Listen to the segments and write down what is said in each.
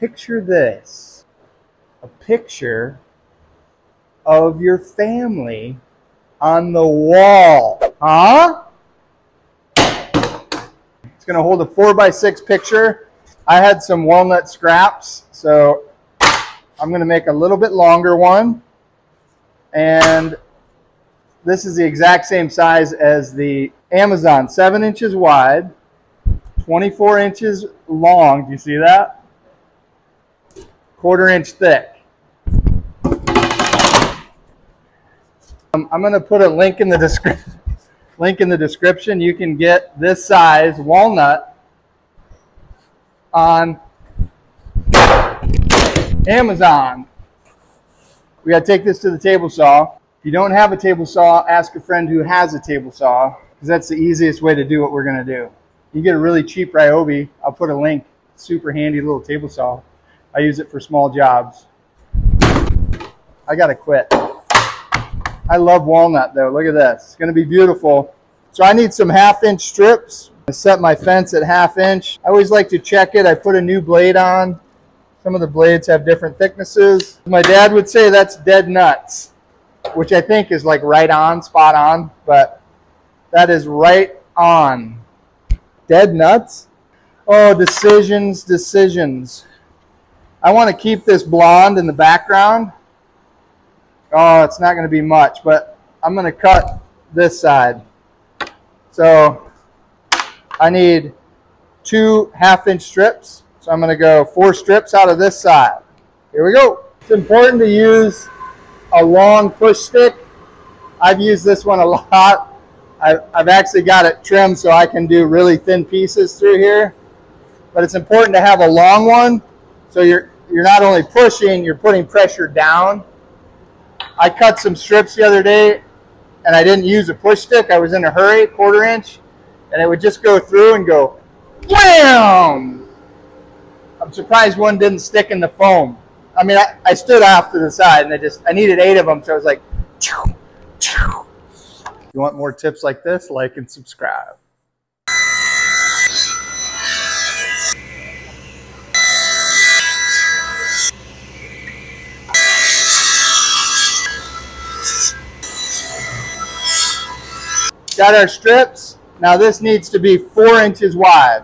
picture this, a picture of your family on the wall, huh? It's gonna hold a 4x6 picture. I had some walnut scraps, so I'm gonna make a little bit longer one. And this is the exact same size as the Amazon, 7 inches wide, 24 inches long. Do you see that? 1/4 inch thick. I'm going to put a link in the description. You can get this size walnut on Amazon. We got to take this to the table saw. If you don't have a table saw, ask a friend who has a table saw, because that's the easiest way to do what we're going to do. You get a really cheap Ryobi. I'll put a link. Super handy little table saw. I use it for small jobs. I got to quit. I love walnut though. Look at this. It's going to be beautiful. So I need some 1/2 inch strips. I set my fence at 1/2 inch. I always like to check it. I put a new blade on. Some of the blades have different thicknesses. My dad would say that's dead nuts, which I think is like right on, spot on, but that is right on. Dead nuts? Oh, decisions, decisions. I want to keep this blonde in the background. Oh, it's not going to be much, but I'm going to cut this side. So I need 2 1/2-inch strips. So I'm going to go 4 strips out of this side. Here we go. It's important to use a long push stick. I've used this one a lot. I've actually got it trimmed so I can do really thin pieces through here, but it's important to have a long one so you're not only pushing, you're putting pressure down. I cut some strips the other day and I didn't use a push stick. I was in a hurry, 1/4 inch, and it would just go through and go wham! I'm surprised one didn't stick in the foam. I mean, I stood off to the side and I needed 8 of them, so I was like, choo, choo. If you want more tips like this, like and subscribe. Got our strips. Now this needs to be 4 inches wide.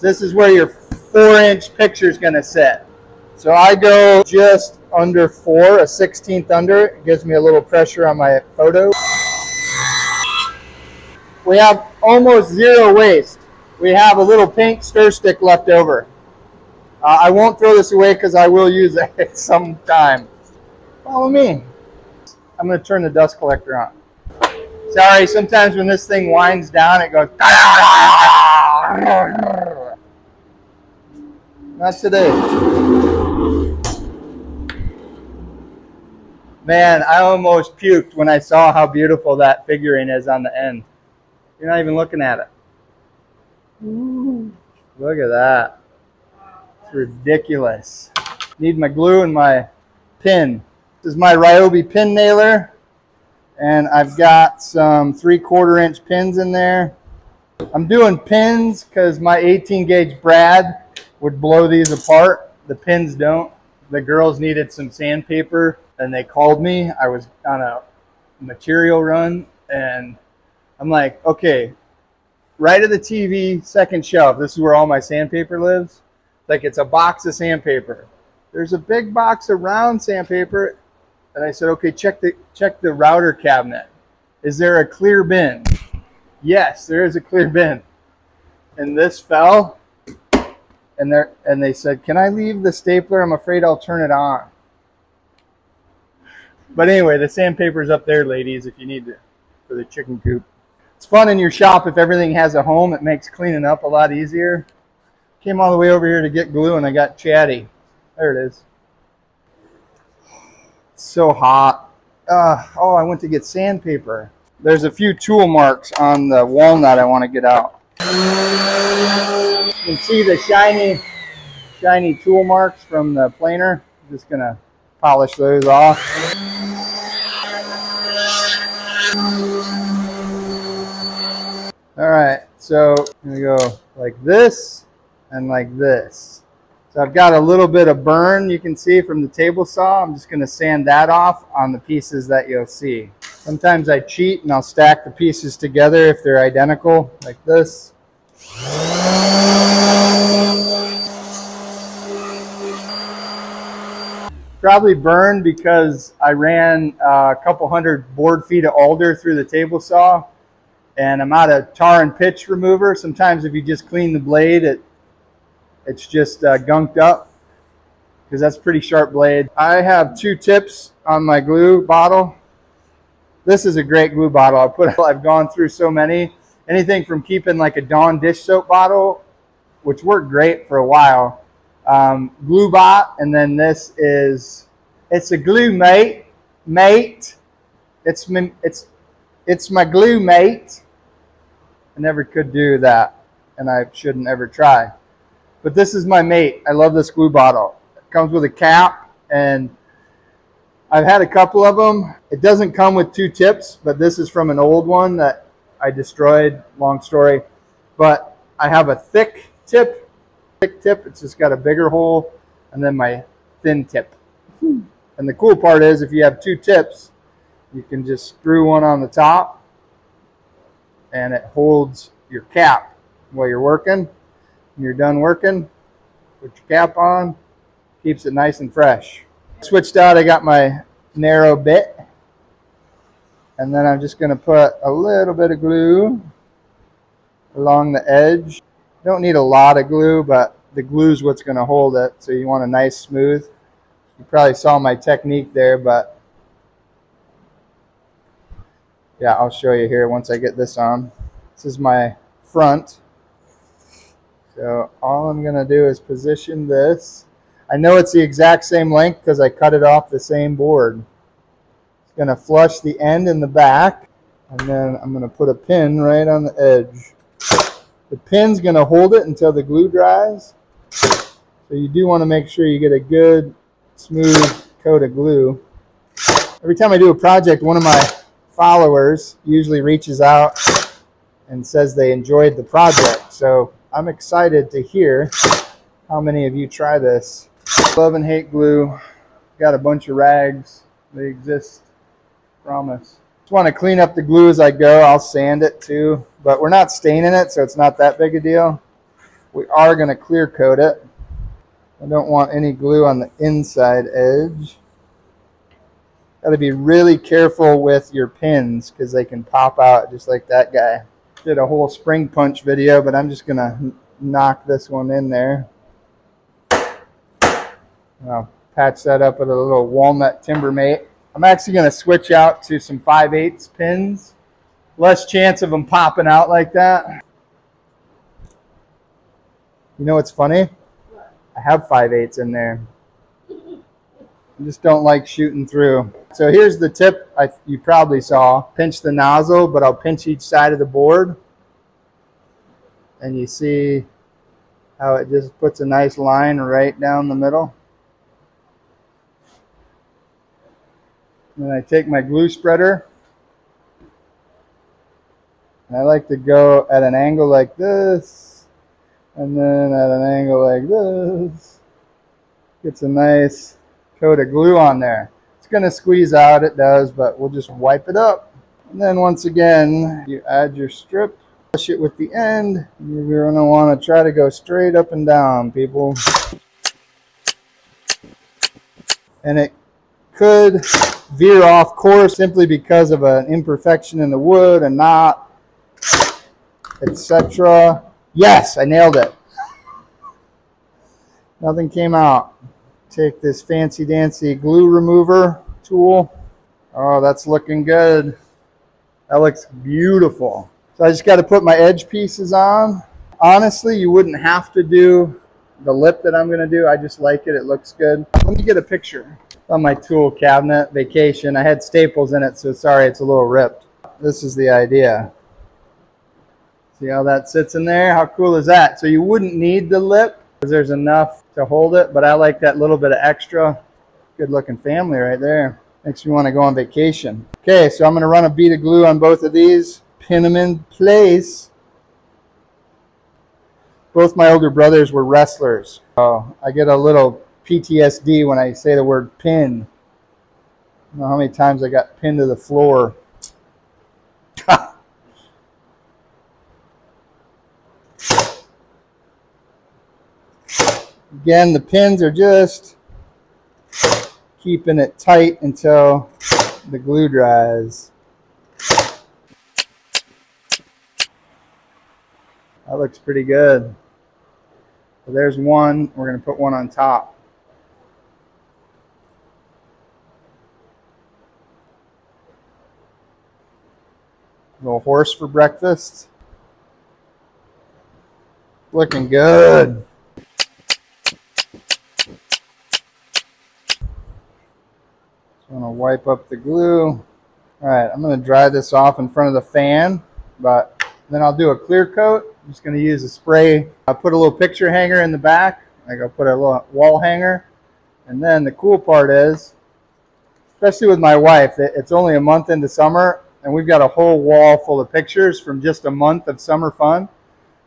This is where your 4-inch picture is going to sit. So I go just under 4, a 1/16 under. It gives me a little pressure on my photo. We have almost 0 waste. We have a little pink stir stick left over. I won't throw this away because I will use it sometime. Follow me. I'm going to turn the dust collector on. Sorry, sometimes when this thing winds down, it goes. Not today. Man, I almost puked when I saw how beautiful that figurine is on the end. You're not even looking at it. Ooh, look at that. It's ridiculous. Need my glue and my pin. This is my Ryobi pin nailer. And I've got some 3/4-inch pins in there. I'm doing pins because my 18-gauge brad would blow these apart. The pins don't. The girls needed some sandpaper and they called me. I was on a material run and I'm like, okay, right of the TV, second shelf. This is where all my sandpaper lives. Like, it's a box of sandpaper. There's a big box of round sandpaper. And I said, okay, check the router cabinet. Is there a clear bin? Yes, there is a clear bin. And this fell. And they said, can I leave the stapler? I'm afraid I'll turn it on. But anyway, the sandpaper's up there, ladies, if you need to, for the chicken coop. It's fun in your shop if everything has a home. It makes cleaning up a lot easier. Came all the way over here to get glue and I got chatty. There it is. It's so hot. Oh, I went to get sandpaper. There's a few tool marks on the walnut I want to get out. You can see the shiny tool marks from the planer. I'm just going to polish those off. All right, so I'm going to go like this and like this. So I've got a little bit of burn you can see from the table saw. I'm just going to sand that off on the pieces that you'll see. Sometimes I cheat and I'll stack the pieces together if they're identical, like this. Probably burned because I ran a couple hundred board feet of alder through the table saw, and I'm out of tar and pitch remover. Sometimes if you just clean the blade, it's just gunked up, because that's a pretty sharp blade. I have two tips on my glue bottle. This is a great glue bottle. I've gone through so many. Anything from keeping like a Dawn dish soap bottle, which worked great for a while, glue bot, and then this is, it's a glue mate. It's my glue mate. I never could do that, and I shouldn't ever try. But this is my mate. I love this glue bottle. It comes with a cap, and I've had a couple of them. It doesn't come with two tips, but this is from an old one that I destroyed. Long story, but I have a thick tip. It's just got a bigger hole, and then my thin tip. And the cool part is, if you have two tips, you can just screw one on the top and it holds your cap while you're working. When you're done working, put your cap on, keeps it nice and fresh. Switched out, I got my narrow bit, and then I'm just going to put a little bit of glue along the edge. Don't need a lot of glue, but the glue's what's going to hold it, so you want a nice smooth. You probably saw my technique there, but yeah, I'll show you here once I get this on. This is my front. So all I'm going to do is position this. I know it's the exact same length because I cut it off the same board. It's going to flush the end and the back, and then I'm going to put a pin right on the edge. The pin's going to hold it until the glue dries, so you do want to make sure you get a good smooth coat of glue. Every time I do a project, one of my followers usually reaches out and says they enjoyed the project, so I'm excited to hear how many of you try this. Love and hate glue. Got a bunch of rags. They exist, promise. Just want to clean up the glue as I go. I'll sand it too, but we're not staining it, so it's not that big a deal. We are going to clear coat it. I don't want any glue on the inside edge. Got to be really careful with your pins because they can pop out just like that guy. Did a whole spring punch video, but I'm just going to knock this one in there. And I'll patch that up with a little walnut timber mate. I'm actually going to switch out to some 5/8 pins. Less chance of them popping out like that. You know what's funny? I have 5/8 in there. I just don't like shooting through. So here's the tip you probably saw. Pinch the nozzle, but I'll pinch each side of the board. And you see how it just puts a nice line right down the middle. Then I take my glue spreader, and I like to go at an angle like this, and then at an angle like this. Gets a nice coat of glue on there. It's going to squeeze out, it does, but we'll just wipe it up. And then once again, you add your strip, push it with the end. You're going to want to try to go straight up and down, people. And it could veer off course simply because of an imperfection in the wood, a knot, etc. Yes, I nailed it. Nothing came out. Take this fancy dancy glue remover tool. Oh, that's looking good. That looks beautiful. So I just got to put my edge pieces on. Honestly, you wouldn't have to do the lip that I'm going to do. I just like it. It looks good. Let me get a picture. On my tool cabinet, vacation. I had staples in it, so sorry it's a little ripped. This is the idea. See how that sits in there? How cool is that? So you wouldn't need the lip because there's enough to hold it, but I like that little bit of extra. Good looking family right there. Makes me want to go on vacation. Okay, so I'm going to run a bead of glue on both of these, pin them in place. Both my older brothers were wrestlers. Oh, I get a little PTSD when I say the word pin. I don't know how many times I got pinned to the floor. Again, the pins are just keeping it tight until the glue dries. That looks pretty good. So there's one. We're going to put one on top. A little horse for breakfast. Looking good. I'm going to wipe up the glue. Alright, I'm going to dry this off in front of the fan, but then I'll do a clear coat. I'm just going to use a spray. I'll put a little picture hanger in the back. Like I'll put a little wall hanger. And then the cool part is, especially with my wife, it's only a month into summer, and we've got a whole wall full of pictures from just a month of summer fun.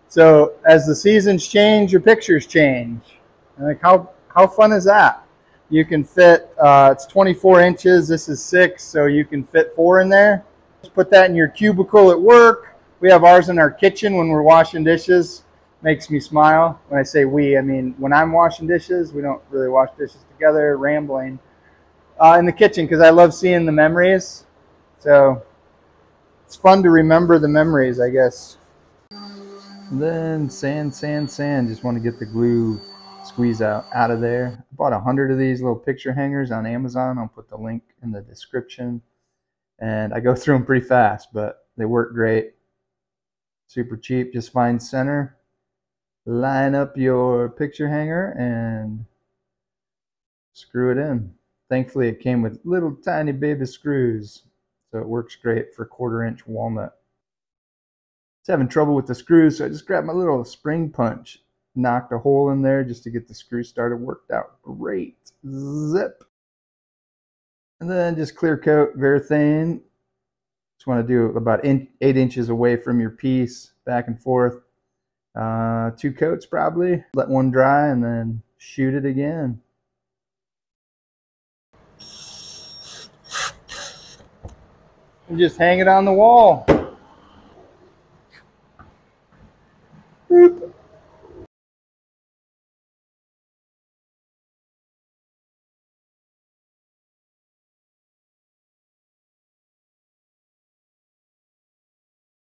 So as the seasons change, your pictures change. And like how fun is that? You can fit, it's 24 inches, this is 6, so you can fit 4 in there. Just put that in your cubicle at work. We have ours in our kitchen when we're washing dishes. Makes me smile. When I say we, I mean when I'm washing dishes. We don't really wash dishes together, rambling. In the kitchen, because I love seeing the memories. So it's fun to remember the memories, I guess. And then sand. Just want to get the glue squeeze out of there. I bought 100 of these little picture hangers on Amazon. I'll put the link in the description. And I go through them pretty fast, but they work great. Super cheap. Just find center, line up your picture hanger, and screw it in. Thankfully, it came with little tiny baby screws, so it works great for 1/4-inch walnut. Just having trouble with the screws, so I just grabbed my little spring punch. Knocked a hole in there just to get the screw started. Worked out great. Zip. And then just clear coat Varathane. Just want to do about 8 inches away from your piece, back and forth. 2 coats probably. Let one dry and then shoot it again. And just hang it on the wall. Boop.